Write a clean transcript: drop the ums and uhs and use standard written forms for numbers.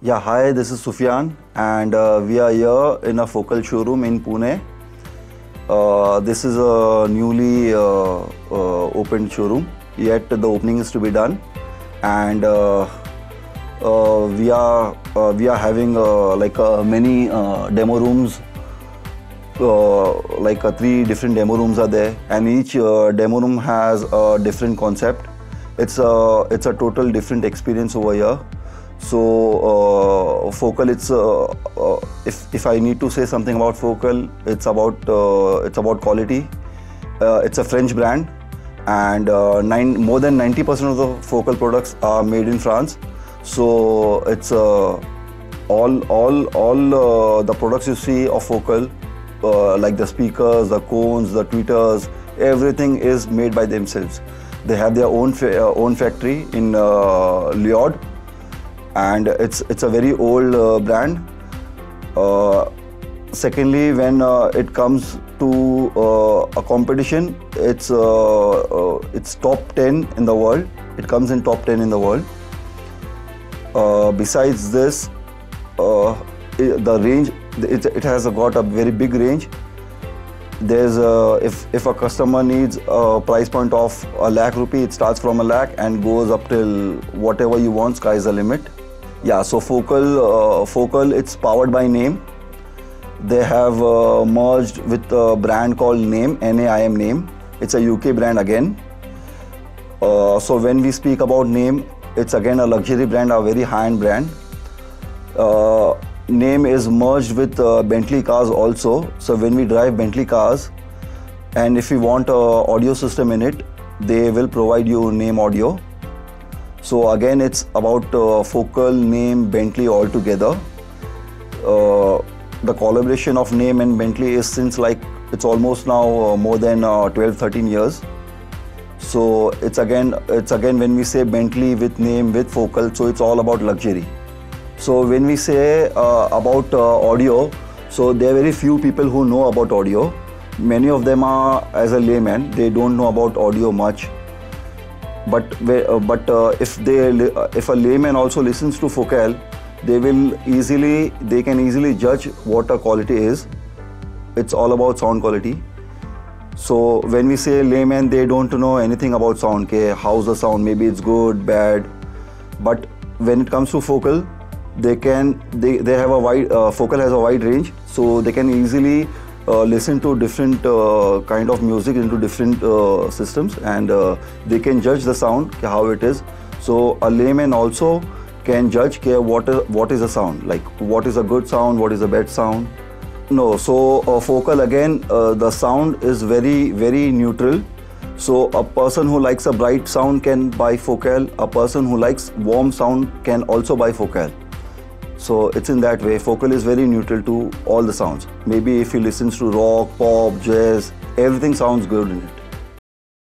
Yeah, hi, this is Sufyan and we are here in a Focal showroom in Pune. This is a newly opened showroom, yet the opening is to be done, and we are having many demo rooms, three different demo rooms are there, and each demo room has a different concept. It's a total different experience over here. So Focal, if I need to say something about Focal, it's about quality. It's a French brand, and more than 90% of the Focal products are made in France. So it's all the products you see of Focal, like the speakers, the cones, the tweeters, everything is made by themselves. They have their own factory in Lyon. And it's a very old brand. Secondly, when it comes to a competition, it's top 10 in the world. It comes in top 10 in the world. Besides this, the range, it has got a very big range. There's if a customer needs a price point of 1 lakh rupee, it starts from 1 lakh and goes up till whatever you want. Sky's the limit. Yeah, so Focal, it's powered by Naim. They have merged with a brand called Naim, N-A-I-M, Naim. It's a UK brand again. So when we speak about Naim, it's again a luxury brand, a very high-end brand. Naim is merged with Bentley cars also. So when we drive Bentley cars, and if you want an audio system in it, they will provide you Naim Audio. So again, it's about Focal, Naim, Bentley all together. The collaboration of Naim and Bentley is since it's almost now more than 12-13 years. So it's again when we say Bentley with Naim with Focal, so it's all about luxury. So when we say about audio, so there are very few people who know about audio. Many of them are as a layman, they don't know about audio much. But if a layman also listens to Focal, they can easily judge what a quality is. It's all about sound quality. So when we say layman, they don't know anything about sound. Okay, how's the sound? Maybe it's good, bad. But when it comes to Focal, Focal has a wide range, so they can easily listen to different kind of music into different systems, and they can judge the sound, how it is. So a layman also can judge what is a sound, like what is a good sound, what is a bad sound. No, so Focal again, the sound is very, very neutral. So a person who likes a bright sound can buy Focal, a person who likes warm sound can also buy Focal. So it's in that way. Focal is very neutral to all the sounds. Maybe if he listens to rock, pop, jazz, everything sounds good in it.